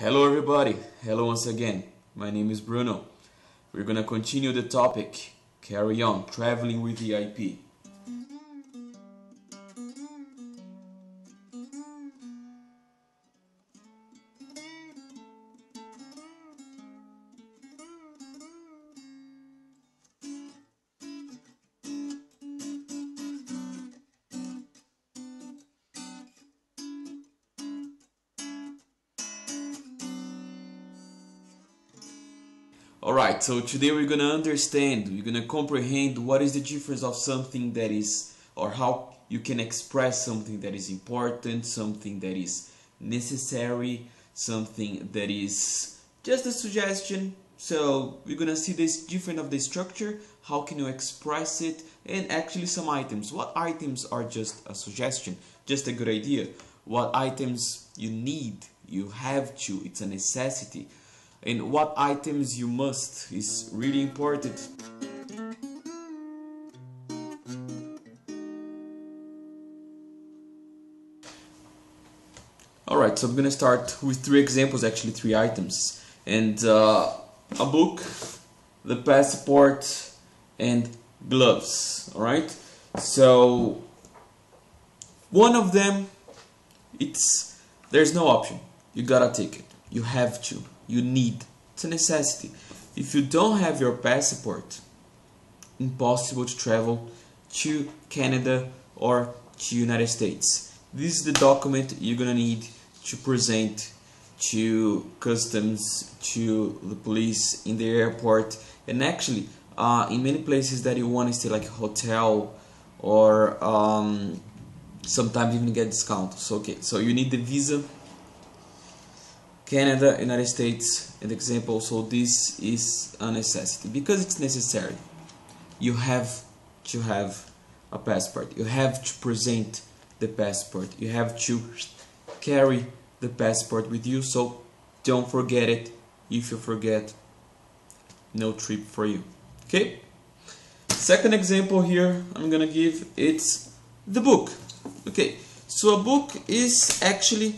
Hello everybody, hello once again, my name is Bruno. We're gonna continue the topic, carry on, traveling with VIP. Alright, so today we're going to understand, we're going to comprehend what is the difference of something that is, or how you can express something that is important, something that is necessary, something that is just a suggestion. So we're going to see this difference of the structure, how can you express it, and actually some items. What items are just a suggestion, just a good idea? What items you need, you have to, it's a necessity. And what items you must is really important. Alright, so I'm gonna start with three examples, actually three items. And a book, the passport, and gloves, alright? So, one of them, there's no option. You gotta take it, you have to. You need, it's a necessity. If you don't have your passport, impossible to travel to Canada or to United States. This is the document you're gonna need to present to customs, to the police, in the airport, and actually in many places that you want to stay, like hotel, or sometimes even get discount. So okay, so you need the visa. Canada, United States, an example, so this is a necessity, because it's necessary. You have to have a passport, you have to present the passport, you have to carry the passport with you, so don't forget it. If you forget, no trip for you, okay? Second example here I'm gonna give, it's the book. Okay, so a book is actually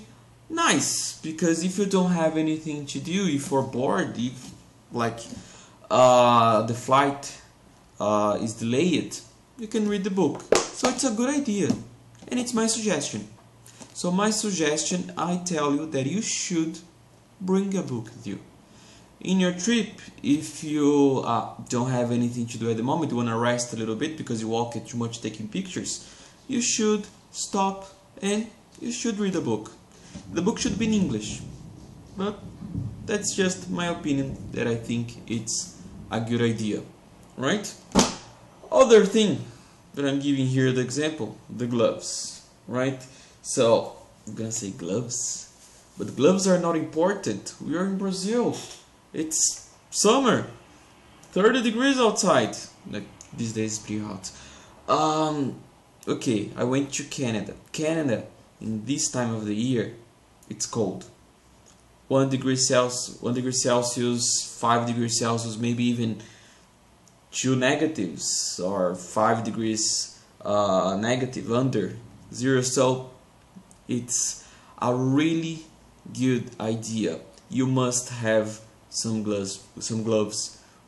nice, because if you don't have anything to do, if you're bored, if like the flight is delayed, you can read the book. So it's a good idea, and it's my suggestion. So my suggestion, I tell you that you should bring a book with you. In your trip, if you don't have anything to do at the moment, you want to rest a little bit because you walk too much taking pictures, you should stop and you should read a book. The book should be in English, but that's just my opinion, that I think it's a good idea, right? Other thing that I'm giving here, the example, the gloves, right? So, I'm gonna say gloves, but gloves are not important. We are in Brazil, it's summer, 30 degrees outside, like these days it's pretty hot. Okay, I went to Canada. Canada, in this time of the year, it's cold. 1 degree Celsius, 5 degrees Celsius, maybe even 2 negatives or 5 degrees negative under zero. So it's a really good idea. You must have some gloves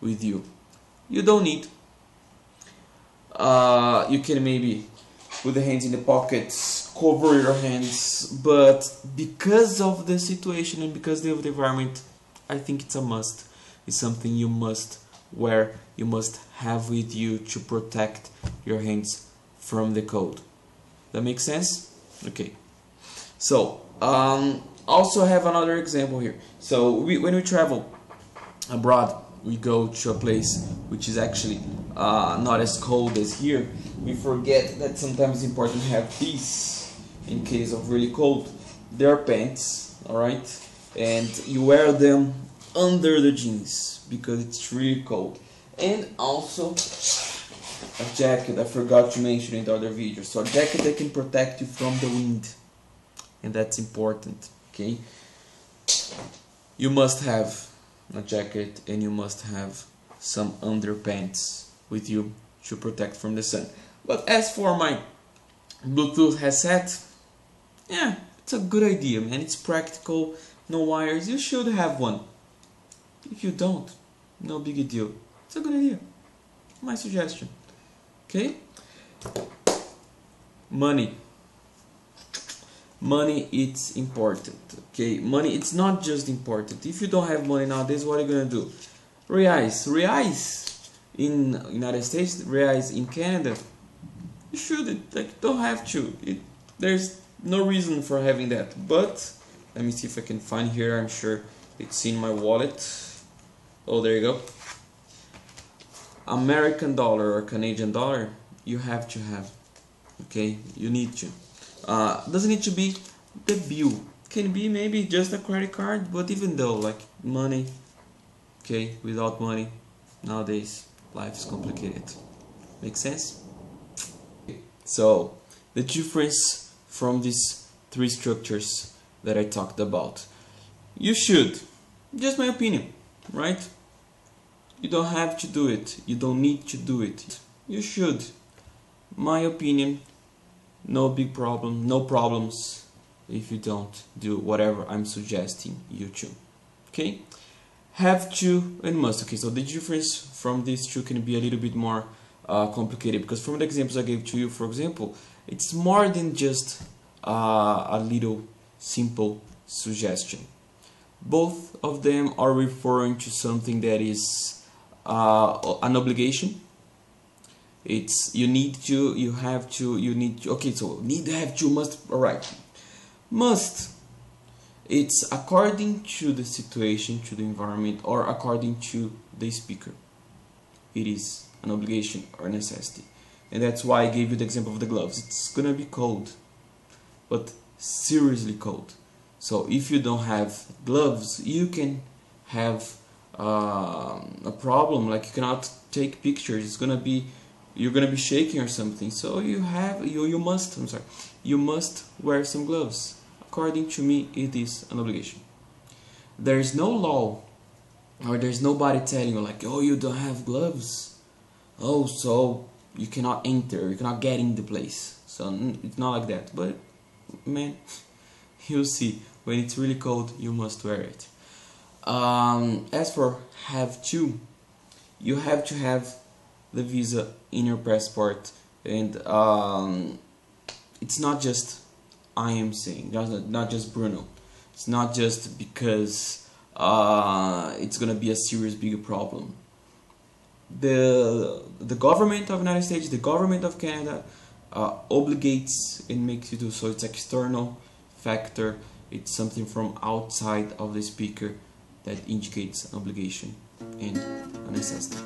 with you. You don't need. You can maybe put the hands in the pockets, cover your hands, but because of the situation and because of the environment, I think it's a must. It's something you must wear, you must have with you to protect your hands from the cold. That makes sense? Okay. So, also have another example here. So, when we travel abroad, we go to a place which is actually not as cold as here. We forget that sometimes it's important to have these in case of really cold. They are pants, alright? And you wear them under the jeans because it's really cold. And also a jacket, I forgot to mention in the other video. So a jacket that can protect you from the wind. And that's important, okay? You must have a jacket and you must have some underpants with you to protect from the sun. But as for my Bluetooth headset, yeah, it's a good idea, man. It's practical, no wires, you should have one. If you don't, no big deal. It's a good idea. My suggestion. Okay? Money. Money, it's important. Okay? Money, it's not just important. If you don't have money nowadays, what are you going to do? Reais. Reais in United States, reais in Canada. You should, like, don't have to. There's no reason for having that. But, let me see if I can find here. I'm sure it's in my wallet. Oh, there you go. American dollar or Canadian dollar, you have to have. Okay, you need to. Doesn't need to be the bill. Can be maybe just a credit card, but even though, like, money. Okay, without money, nowadays, life is complicated. Make sense? So, the difference from these three structures that I talked about. You should, just my opinion, right? You don't have to do it, you don't need to do it. You should, my opinion, no big problem, no problems if you don't do whatever I'm suggesting you to. Okay? Have to and must. Okay, so the difference from these two can be a little bit more complicated, because from the examples I gave to you, for example, it's more than just a little simple suggestion. Both of them are referring to something that is an obligation. It's you need to, you have to, you need to. Okay, so need, have to, must. All right, must. It's according to the situation, to the environment, or according to the speaker. It is an obligation or necessity, and that's why I gave you the example of the gloves. It's gonna be cold, but seriously cold. So if you don't have gloves, you can have a problem, like you cannot take pictures. It's gonna be, you're gonna be shaking or something. So you have, you must. I'm sorry, you must wear some gloves. According to me, it is an obligation. There is no law, or there's nobody telling you like, oh, you don't have gloves, oh, so you cannot enter, you cannot get in the place. So it's not like that. But man, you'll see, when it's really cold, you must wear it. As for have to, you have to have the visa in your passport, and it's not just I am saying, not just Bruno. It's not just because it's gonna be a serious big problem. The government of United States, the government of Canada, obligates and makes you do so. It's external factor. It's something from outside of the speaker that indicates an obligation and a necessity.